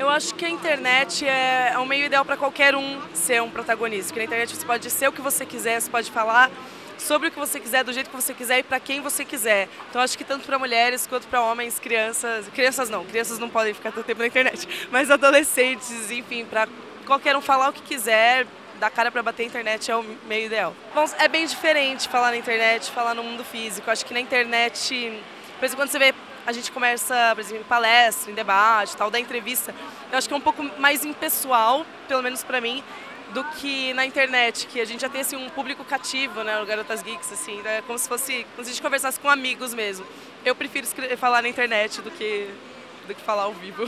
Eu acho que a internet é um meio ideal para qualquer um ser um protagonista, porque na internet você pode ser o que você quiser, você pode falar sobre o que você quiser, do jeito que você quiser e para quem você quiser. Então acho que tanto para mulheres quanto para homens, crianças não podem ficar tanto tempo na internet, mas adolescentes, enfim, para qualquer um falar o que quiser, dar cara para bater a internet é o meio ideal. Bom, é bem diferente falar na internet, falar no mundo físico. Acho que na internet, de vez em quando você vê, a gente começa, por exemplo, em palestra, em debate, tal, da entrevista. Eu acho que é um pouco mais impessoal, pelo menos para mim, do que na internet, que a gente já tem assim, um público cativo, né, o Garotas Geeks, assim, né, como se fosse, como se a gente conversasse com amigos mesmo. Eu prefiro falar na internet do que falar ao vivo.